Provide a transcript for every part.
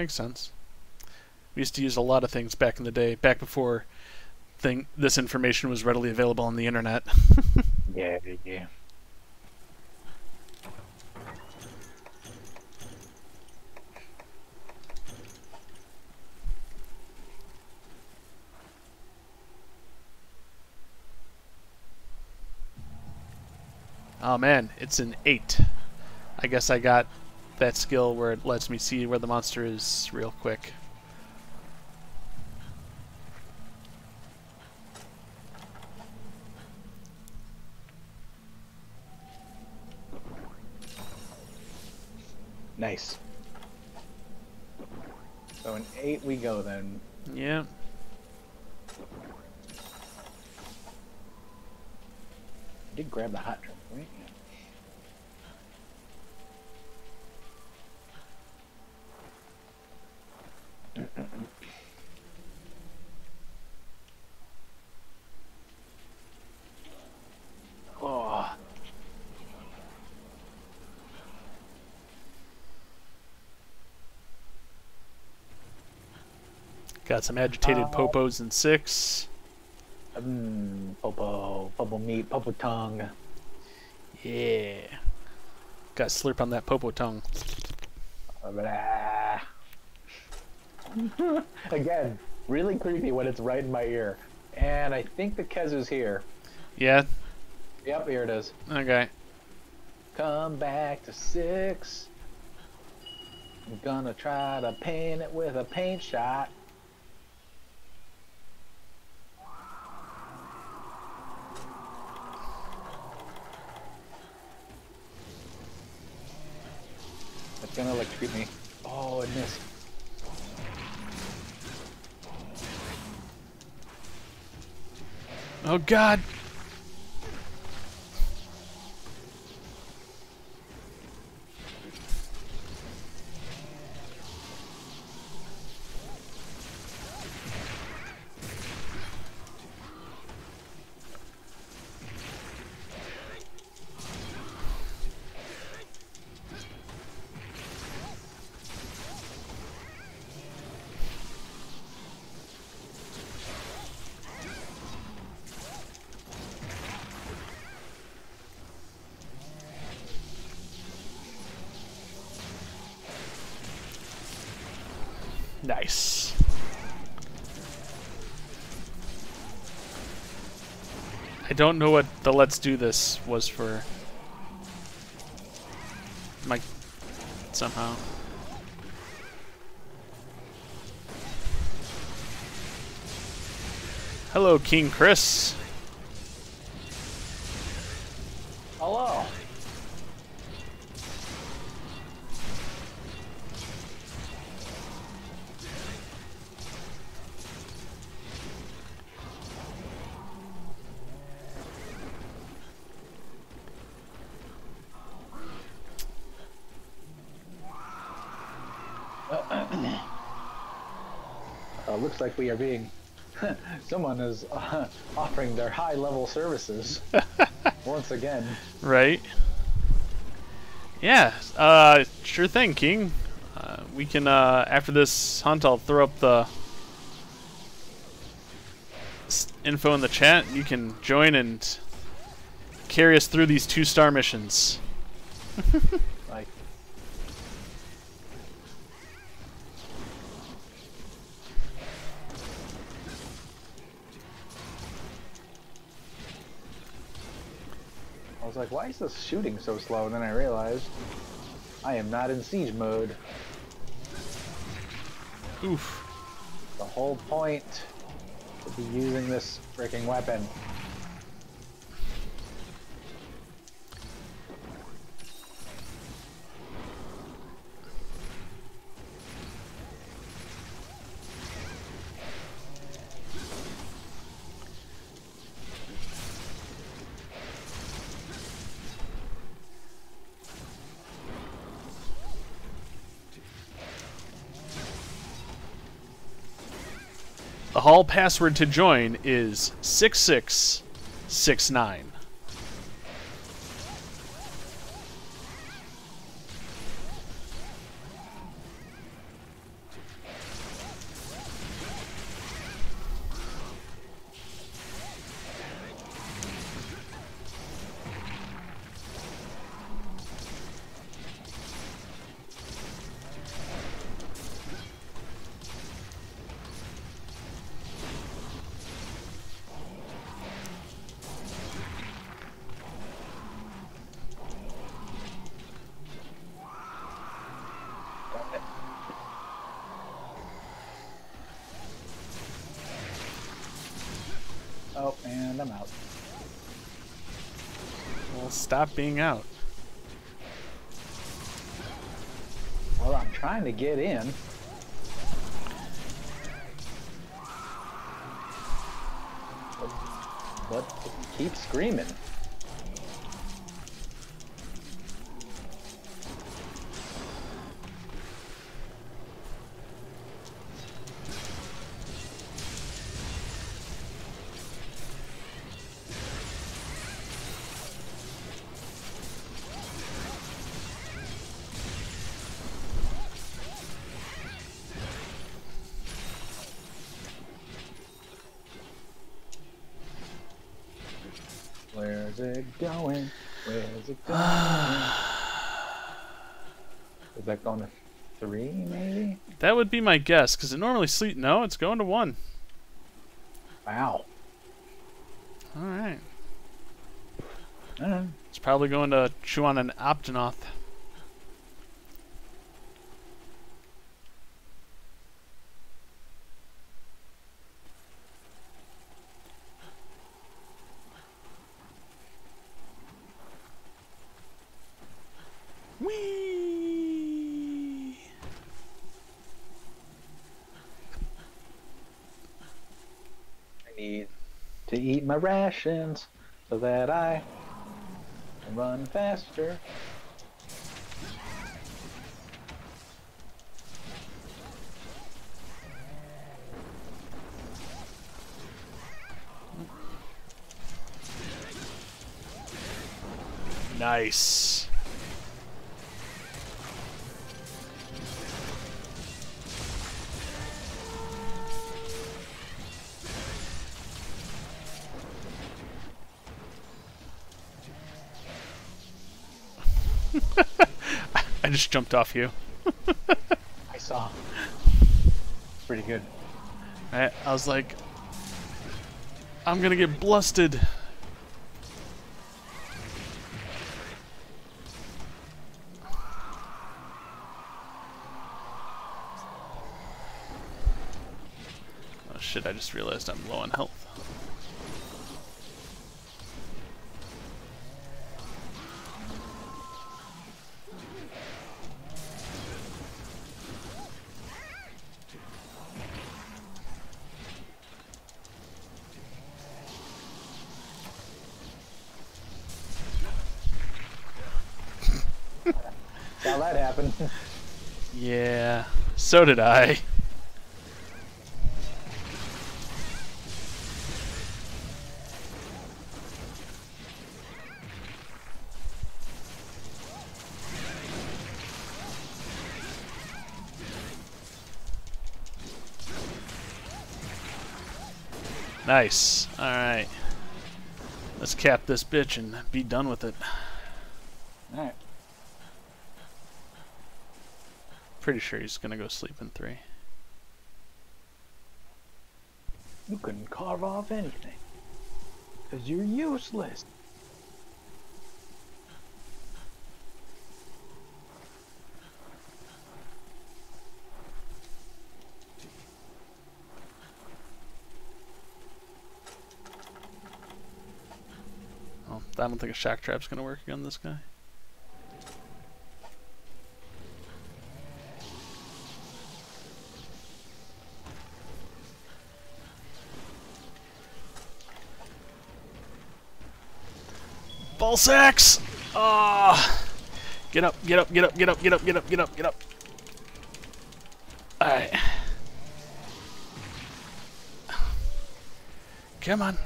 Makes sense. We used to use a lot of things back in the day, back before this information was readily available on the internet. Yeah. Oh man, it's an 8. I guess I got that skill where it lets me see where the monster is real quick. Nice. So an 8 we go then. Yeah. I did grab the hot drink, right? Yeah. Oh. Got some agitated popos in 6. Popo meat, popo tongue. Yeah. Got to slurp on that popo tongue. Again, really creepy when it's right in my ear. And I think the Kezu's here. Yeah? Yep, here it is. Okay. Come back to 6. I'm gonna try to paint it with a paint shot. It's gonna electrocute me. Oh, it missed. Oh God! Nice. I don't know what the let's do this was for. Mike, somehow. Hello, King Chris. Hello. Looks like we are being... Someone is offering their high-level services once again. Right. Yeah, sure thing, King. We can, after this hunt, I'll throw up the info in the chat. You can join and carry us through these 2-star missions. Like... I was like, why is this shooting so slow? And then I realized I am not in siege mode. Oof. The whole point would be using this freaking weapon. The hall password to join is 6669. Stop being out. Well, I'm trying to get in. But keep screaming. Where's it going? Where's it going? Is that going to 3, maybe? That would be my guess, because it normally sleeps. No, it's going to 1. Wow. All right. I don't know. It's probably going to chew on an Optonoth. To eat my rations so that I can run faster. Nice. I just jumped off you. I saw. It's pretty good. I was like, I'm gonna get blusted. Oh shit, I just realized I'm low on health. How that happened. Yeah, so did I. Nice. All right. Let's cap this bitch and be done with it. All right. Pretty sure he's gonna go sleep in 3. You couldn't carve off anything, 'cause you're useless. Oh, I don't think a shock trap's gonna work against this guy. Ball sacks! Ah! Oh. Get up, get up, get up, get up, get up, get up, get up, get up. Alright. Come on.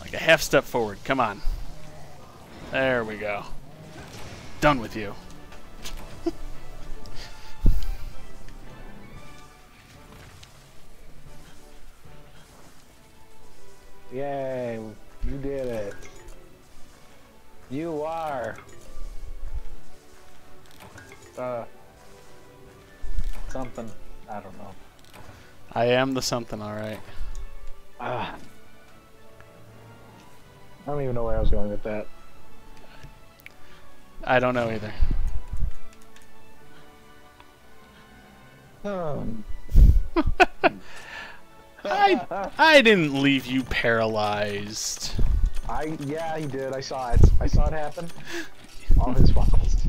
Like a half step forward, come on. There we go. Done with you. Yay, you did it. You are the something. I don't know. I am the something, alright. I don't even know where I was going with that. I don't know either. I didn't leave you paralyzed. Yeah, he did. I saw it. I saw it happen. All his fault.